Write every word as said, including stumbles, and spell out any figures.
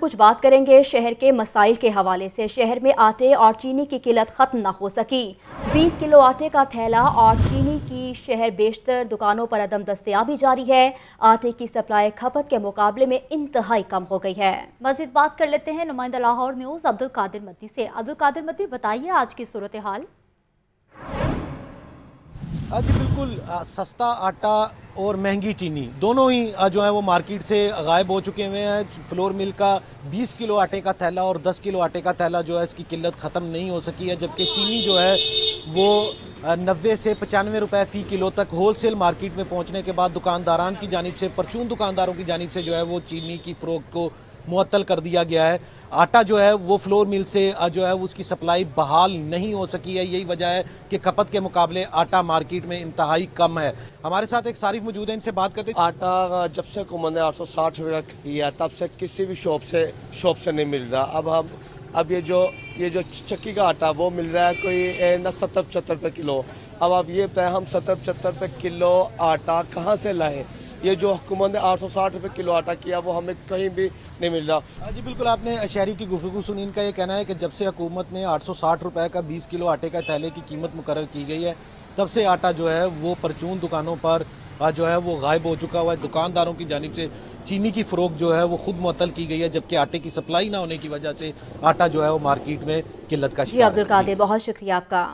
कुछ बात करेंगे शहर के मसाइल के हवाले से। शहर में आटे और चीनी की किल्लत खत्म ना हो सकी। बीस किलो आटे का थैला और चीनी की शहर बेशतर दुकानों पर अदम दस्तयाबी जारी है। आटे की सप्लाई खपत के मुकाबले में इंतहाई कम हो गई है। मजीद बात कर लेते हैं नुमाइंदा लाहौर न्यूज़ अब्दुल कादिर मद्दी से। अब्दुल कादिर मद्दी, बताइए आज की सूरत हाल। जी बिल्कुल, सस्ता आटा और महंगी चीनी दोनों ही जो है वो मार्केट से गायब हो चुके हुए हैं। फ्लोर मिल का बीस किलो आटे का थैला और दस किलो आटे का थैला जो है इसकी किल्लत ख़त्म नहीं हो सकी है, जबकि चीनी जो है वो नब्बे से पचानवे रुपए फ़ी किलो तक होलसेल मार्केट में पहुंचने के बाद दुकानदारान की जानिब से, परचून दुकानदारों की जानिब से जो है वो चीनी की फ़रोख्त को मुअत्तल कर दिया गया है। आटा जो है वो फ्लोर मिल से जो है उसकी सप्लाई बहाल नहीं हो सकी है। यही वजह है कि खपत के मुकाबले आटा मार्केट में इंतहाई कम है। हमारे साथ एक सारिफ मौजूद है, इनसे बात करते हैं। आटा जब से हुकूमत ने आठ सौ साठ रुपये किया तब से किसी भी शॉप से शॉप से नहीं मिल रहा। अब हम अब ये जो ये जो चक्की का आटा वो मिल रहा है कोई न सत्तर पचहत्तर रुपये किलो। अब आप ये बताएं हम सत्तर पचहत्तर रुपये किलो आटा कहाँ से लाएँ? ये जो हुकूमत ने आठ सौ साठ रुपये किलो आटा किया वो हमें कहीं भी नहीं मिल रहा। जी बिल्कुल, आपने शहरी की गुफ्तगू सुनी। इनका ये कहना है कि जब से हुकूमत ने आठ सौ साठ रुपये का बीस किलो आटे का थैले की कीमत मुकर्रर की गई है तब से आटा जो है वो परचून दुकानों पर जो है वो गायब हो चुका हुआ है। दुकानदारों की जानिब से चीनी की फ़रोख जो है वो खुद मुअत्तल की गई है, जबकि आटे की सप्लाई ना होने की वजह से आटा जो है वो मार्केट में किल्लत का शिकार है। जी अब्दुल कादिर, बहुत शुक्रिया आपका।